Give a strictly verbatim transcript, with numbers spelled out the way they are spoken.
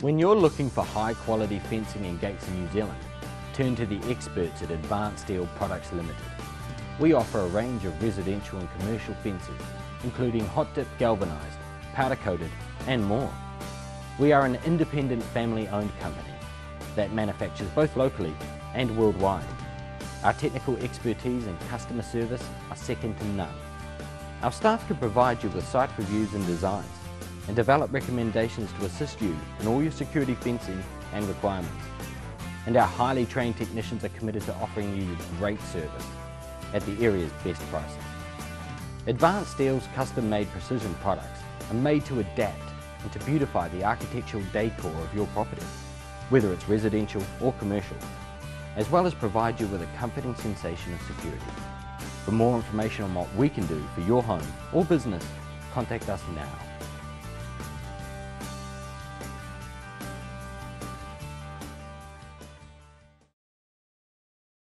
When you're looking for high quality fencing and gates in New Zealand, turn to the experts at Advanced Steel Products Limited. We offer a range of residential and commercial fences, including hot dip galvanised, powder coated and more. We are an independent family owned company that manufactures both locally and worldwide. Our technical expertise and customer service are second to none. Our staff can provide you with site reviews and designs and develop recommendations to assist you in all your security fencing and requirements. And our highly trained technicians are committed to offering you great service at the area's best prices. Advanced Steel's custom-made precision products are made to adapt and to beautify the architectural decor of your property, whether it's residential or commercial, as well as provide you with a comforting sensation of security. For more information on what we can do for your home or business, contact us now.